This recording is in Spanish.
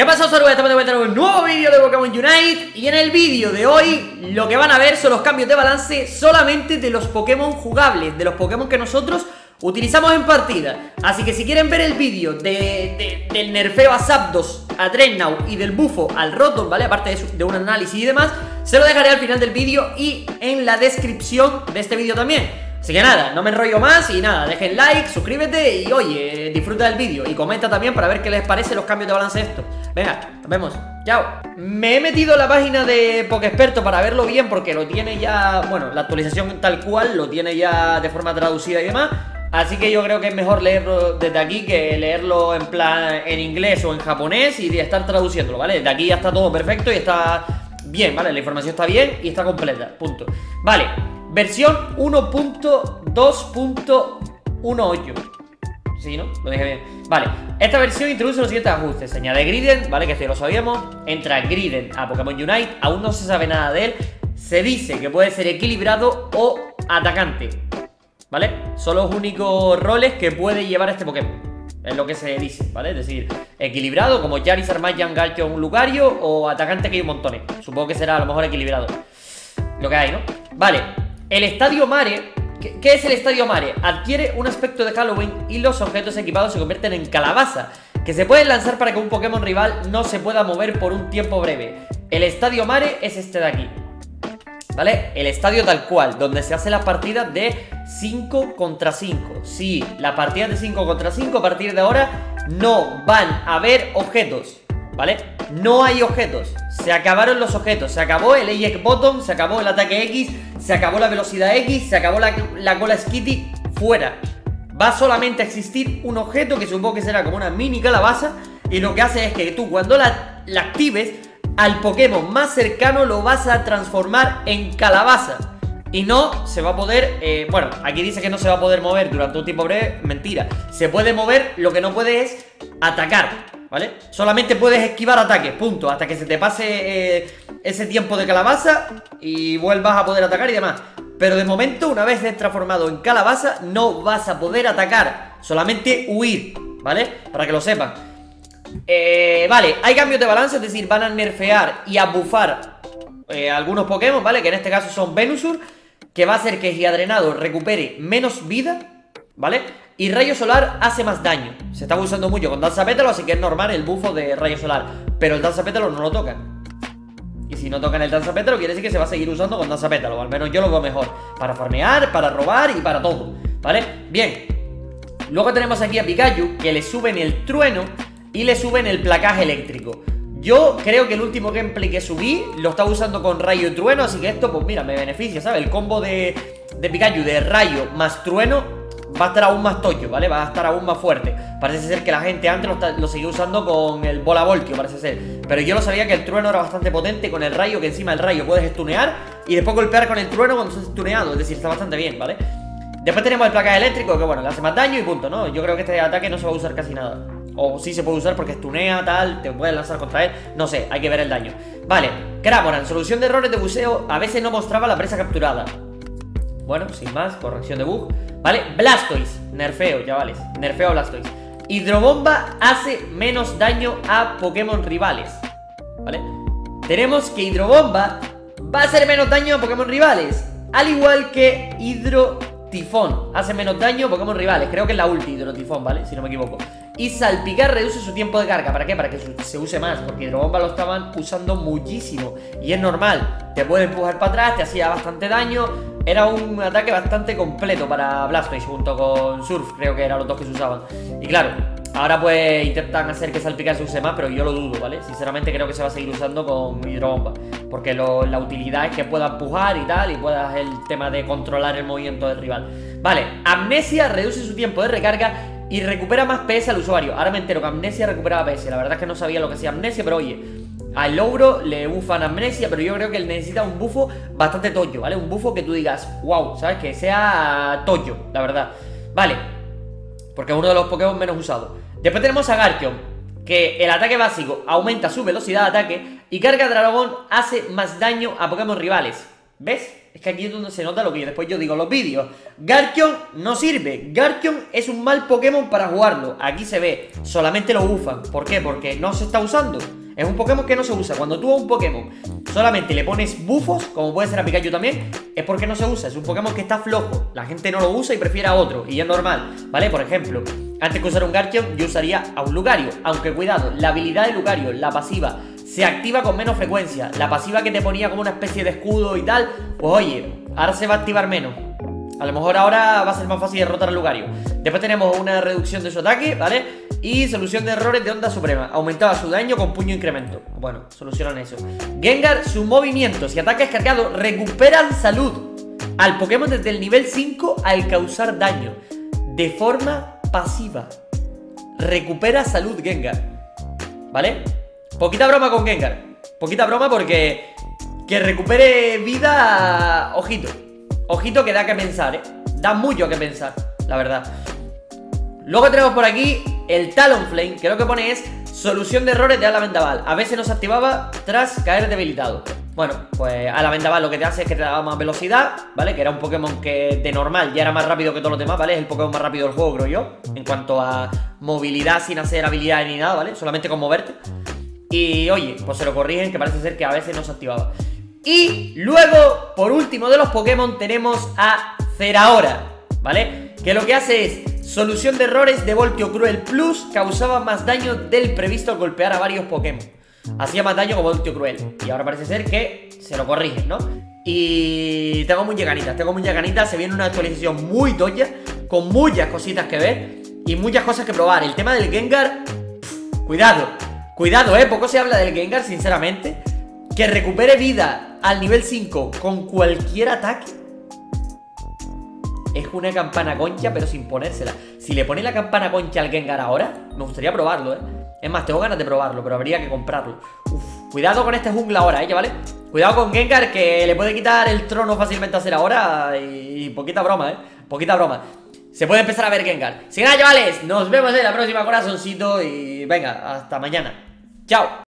¿Qué pasó, Sorbet? Estamos de vuelta en un nuevo vídeo de Pokémon Unite. Y en el vídeo de hoy lo que van a ver son los cambios de balance solamente de los Pokémon jugables, de los Pokémon que nosotros utilizamos en partida. Así que si quieren ver el vídeo del nerfeo a Zapdos, a Drednaw y del bufo al Rotom, ¿vale? Aparte de un análisis y demás, se lo dejaré al final del vídeo y en la descripción de este vídeo también. Así que nada, no me enrollo más y nada, dejen like, suscríbete y oye, disfruta del vídeo y comenta también para ver qué les parece los cambios de balance estos. Venga, nos vemos, chao. Me he metido en la página de PokéExperto para verlo bien porque lo tiene ya, bueno, la actualización tal cual, lo tiene ya de forma traducida y demás. Así que yo creo que es mejor leerlo desde aquí que leerlo en plan en inglés o en japonés y estar traduciéndolo, ¿vale? Desde aquí ya está todo perfecto y está bien, ¿vale? La información está bien y está completa, punto. Vale, versión 1.2.18. Sí, ¿no? Lo dije bien. Vale, esta versión introduce los siguientes ajustes. Se añade Griden, ¿vale? Que esto ya lo sabíamos. Entra Griden a Pokémon Unite. Aún no se sabe nada de él. Se dice que puede ser equilibrado o atacante, ¿vale? Son los únicos roles que puede llevar este Pokémon, es lo que se dice, ¿vale? Es decir, equilibrado como Charizard, Mayan, Garcho, un Lucario, o atacante, que hay un montón. Supongo que será a lo mejor equilibrado, lo que hay, ¿no? Vale, el Estadio Mare. ¿Qué es el Estadio Mare? Adquiere un aspecto de Halloween y los objetos equipados se convierten en calabaza, que se pueden lanzar para que un Pokémon rival no se pueda mover por un tiempo breve. El Estadio Mare es este de aquí, ¿vale? El estadio tal cual, donde se hacen las partidas de 5 contra 5. Sí, las partidas de 5 contra 5 a partir de ahora no van a haber objetos, ¿vale? No hay objetos, se acabaron los objetos, se acabó el Eject Button, se acabó el ataque X, se acabó la velocidad X, se acabó la cola Skitty, fuera. Va solamente a existir un objeto que supongo que será como una mini calabaza, y lo que hace es que tú cuando la actives, al Pokémon más cercano lo vas a transformar en calabaza. Y no se va a poder, bueno, aquí dice que no se va a poder mover durante un tiempo breve, mentira. Se puede mover, lo que no puede es atacar, ¿vale? Solamente puedes esquivar ataques, punto. Hasta que se te pase ese tiempo de calabaza y vuelvas a poder atacar y demás. Pero de momento, una vez transformado en calabaza, no vas a poder atacar, solamente huir, ¿vale? Para que lo sepan. Vale, hay cambios de balance, es decir, van a nerfear y a bufar algunos Pokémon, ¿vale? Que en este caso son Venusaur, que va a hacer que Hidrobomba recupere menos vida, ¿vale? Y Rayo Solar hace más daño. Se está abusando mucho con Danza Pétalo, así que es normal el bufo de Rayo Solar. Pero el Danza Pétalo no lo tocan. Y si no tocan el Danza Pétalo, quiere decir que se va a seguir usando con Danza Pétalo. Al menos yo lo veo mejor, para farmear, para robar y para todo, ¿vale? Bien. Luego tenemos aquí a Pikachu, que le suben el trueno y le suben el placaje eléctrico. Yo creo que el último gameplay que subí lo estaba usando con rayo y trueno, así que esto, pues mira, me beneficia, ¿sabes? El combo de Pikachu de rayo más trueno va a estar aún más tocho, ¿vale? Va a estar aún más fuerte. Parece ser que la gente antes lo seguía usando con el Bola Voltio, parece ser. Pero yo no sabía que el trueno era bastante potente con el rayo, que encima el rayo puedes stunear y después golpear con el trueno cuando estás stuneado. Es decir, está bastante bien, ¿vale? Después tenemos el placaje eléctrico, que bueno, le hace más daño y punto, ¿no? Yo creo que este ataque no se va a usar casi nada. O sí se puede usar porque estunea, tal, te puedes lanzar contra él, no sé, hay que ver el daño. Vale, Cramoran, solución de errores de buceo, a veces no mostraba la presa capturada. Bueno, sin más, corrección de bug. Vale, Blastoise, nerfeo, chavales, nerfeo a Blastoise. Hidrobomba hace menos daño a Pokémon rivales, ¿vale? Tenemos que Hidrobomba va a hacer menos daño a Pokémon rivales, al igual que Hidrotifón hace menos daño a Pokémon rivales. Creo que es la ulti Hidrotifón, ¿vale? Si no me equivoco. Y Salpicar reduce su tiempo de carga. ¿Para qué? Para que se use más, porque Hidrobomba lo estaban usando muchísimo. Y es normal, te puede empujar para atrás, te hacía bastante daño. Era un ataque bastante completo para Blastoise junto con Surf, creo que eran los dos que se usaban. Y claro, ahora pues intentan hacer que Salpicar se use más, pero yo lo dudo, ¿vale? Sinceramente creo que se va a seguir usando con Hidrobomba, porque la utilidad es que pueda empujar y tal, y puedas el tema de controlar el movimiento del rival. Vale, Amnesia reduce su tiempo de recarga y recupera más PS al usuario. Ahora me entero que Amnesia recuperaba PS. La verdad es que no sabía lo que hacía Amnesia, pero oye, al Lauro le bufan Amnesia, pero yo creo que él necesita un bufo bastante tocho, ¿vale? Un bufo que tú digas, wow, ¿sabes? Que sea tocho, la verdad. Vale, porque es uno de los Pokémon menos usados. Después tenemos a Garchomp, que el ataque básico aumenta su velocidad de ataque y carga dragón hace más daño a Pokémon rivales. ¿Ves? Es que aquí es donde se nota lo que yo después yo digo en los vídeos. Garchomp no sirve. Garchomp es un mal Pokémon para jugarlo. Aquí se ve, solamente lo bufan. ¿Por qué? Porque no se está usando. Es un Pokémon que no se usa. Cuando tú a un Pokémon solamente le pones bufos, como puede ser a Pikachu también, es porque no se usa. Es un Pokémon que está flojo. La gente no lo usa y prefiere a otro. Y es normal, ¿vale? Por ejemplo, antes que usar un Garchomp, yo usaría a un Lucario. Aunque cuidado, la habilidad de Lucario, la pasiva, se activa con menos frecuencia. La pasiva que te ponía como una especie de escudo y tal, pues oye, ahora se va a activar menos. A lo mejor ahora va a ser más fácil derrotar al Lucario. Después tenemos una reducción de su ataque, ¿vale? Y solución de errores de Onda Suprema. Aumentaba su daño con Puño Incremento. Bueno, solucionan eso. Gengar, su movimiento. Si ataques cargados, recuperan salud al Pokémon desde el nivel 5 al causar daño. De forma pasiva. Recupera salud Gengar. ¿Vale? Poquita broma con Gengar. Poquita broma porque... que recupere vida... ojito. Ojito que da que pensar, ¿eh? Da mucho que pensar, la verdad. Luego tenemos por aquí... el Talonflame, que lo que pone es solución de errores de Ala Vendaval. A veces no se activaba tras caer debilitado. Bueno, pues Ala Vendaval lo que te hace es que te da más velocidad, ¿vale? Que era un Pokémon que de normal ya era más rápido que todos los demás, ¿vale? Es el Pokémon más rápido del juego, creo yo, en cuanto a movilidad sin hacer habilidades ni nada, ¿vale? Solamente con moverte. Y oye, pues se lo corrigen, que parece ser que a veces no se activaba. Y luego, por último de los Pokémon, tenemos a Zeraora, ¿vale? Que lo que hace es... solución de errores de Voltio Cruel Plus, causaba más daño del previsto al golpear a varios Pokémon. Hacía más daño con Voltio Cruel. Y ahora parece ser que se lo corrigen, ¿no? Y tengo muchas ganitas, se viene una actualización muy tocha, con muchas cositas que ver y muchas cosas que probar. El tema del Gengar, cuidado, cuidado, poco se habla del Gengar, sinceramente. Que recupere vida al nivel 5 con cualquier ataque. Es una campana concha, pero sin ponérsela. Si le pones la campana concha al Gengar ahora, me gustaría probarlo, ¿eh? Es más, tengo ganas de probarlo, pero habría que comprarlo. Uf, cuidado con este jungla ahora, ¿vale? Cuidado con Gengar, que le puede quitar el trono fácilmente a Zeraora. Y poquita broma, poquita broma. Se puede empezar a ver Gengar. Sin nada, chavales, nos vemos en la próxima, corazoncito. Y venga, hasta mañana. Chao.